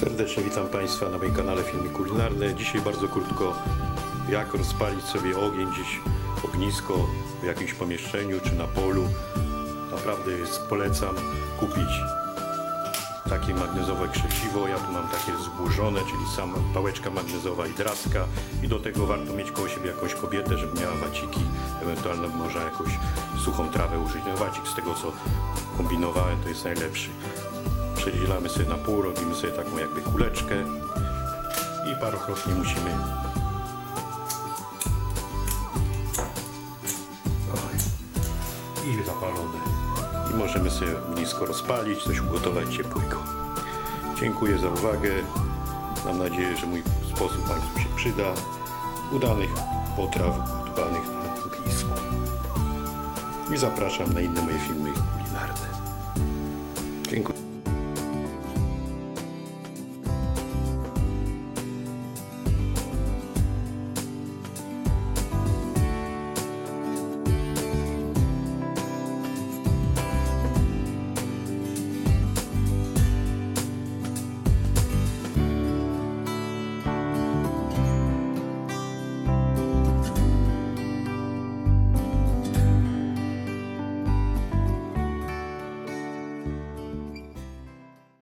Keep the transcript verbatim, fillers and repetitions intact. Serdecznie witam Państwa na moim kanale Filmy Kulinarne. Dzisiaj bardzo krótko, jak rozpalić sobie ogień, gdzieś ognisko w jakimś pomieszczeniu czy na polu. Naprawdę jest, polecam kupić takie magnezowe krzesiwo. Ja tu mam takie zburzone, czyli sama pałeczka magnezowa i draska. I do tego warto mieć koło siebie jakąś kobietę, żeby miała waciki. Ewentualnie można jakąś suchą trawę użyć. No, wacik z tego, co kombinowałem, to jest najlepszy. Przedzielamy sobie na pół, robimy sobie taką jakby kuleczkę i parokrotnie musimy i zapalone. I możemy sobie ognisko rozpalić, coś ugotować ciepłego. Dziękuję za uwagę. Mam nadzieję, że mój sposób Państwu się przyda. Udanych potraw udanych na ognisku. I zapraszam na inne moje filmy kulinarne.